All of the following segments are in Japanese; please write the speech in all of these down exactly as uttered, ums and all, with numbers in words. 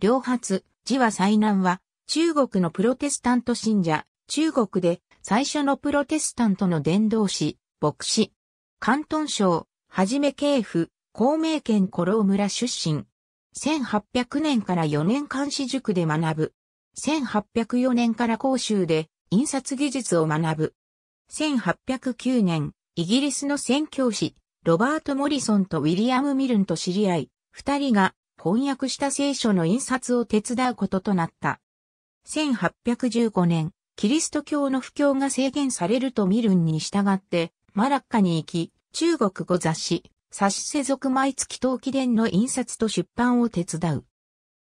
領髪、字は済南は、中国のプロテスタント信者、中国で最初のプロテスタントの伝道師、牧師。広東省、はじめ系譜、光明県鼓浪村出身。せんはっぴゃくねんからよねん漢詩塾で学ぶ。せんはっぴゃくよねんから広州で印刷技術を学ぶ。せんはっぴゃくきゅうねん、イギリスの宣教師、ロバート・モリソンとウィリアム・ミルンと知り合い、二人が翻訳した聖書の印刷を手伝うこととなった。せんはっぴゃくじゅうごねん、キリスト教の布教が制限されるとミルンに従って、マラッカに行き、中国語雑誌、サシ世俗毎月冬季伝の印刷と出版を手伝う。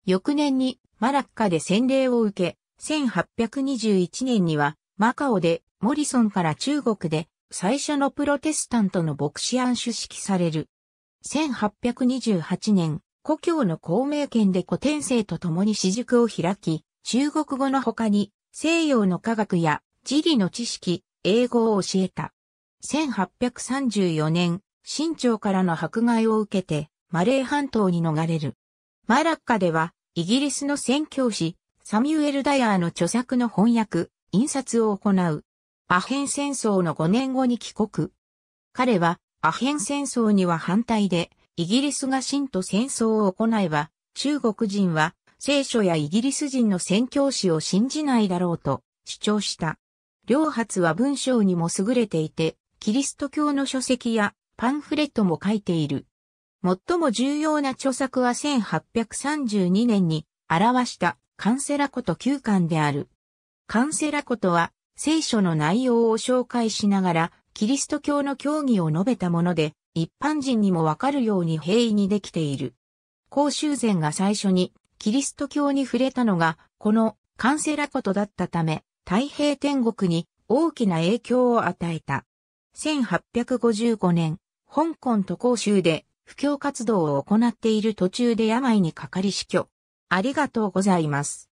翌年にマラッカで洗礼を受け、せんはっぴゃくにじゅういちねんにはマカオでモリソンから中国で最初のプロテスタントの牧師案出式される。せんはっぴゃくにじゅうはちねん、故郷の光明県で古典生と共に私塾を開き、中国語の他に西洋の科学や地理の知識、英語を教えた。せんはっぴゃくさんじゅうよねん、清朝からの迫害を受けてマレー半島に逃れる。マラッカではイギリスの宣教師、サミュエル・ダヤーの著作の翻訳、印刷を行う。アヘン戦争のごねんごに帰国。彼は、アヘン戦争には反対で、イギリスが清と戦争を行えば、中国人は、聖書やイギリス人の宣教師を信じないだろうと主張した。領髪は文章にも優れていて、キリスト教の書籍やパンフレットも書いている。最も重要な著作はせんはっぴゃくさんじゅうにねんに著したカンセラコトきゅうかんである。カンセラコトは、聖書の内容を紹介しながら、キリスト教の教義を述べたもので、一般人にもわかるように平易にできている。公衆禅が最初に、キリスト教に触れたのが、このカンセラコトだったため、太平天国に大きな影響を与えた。せんはっぴゃくごじゅうごねん、香港と広州で、布教活動を行っている途中で病にかかり死去。ありがとうございます。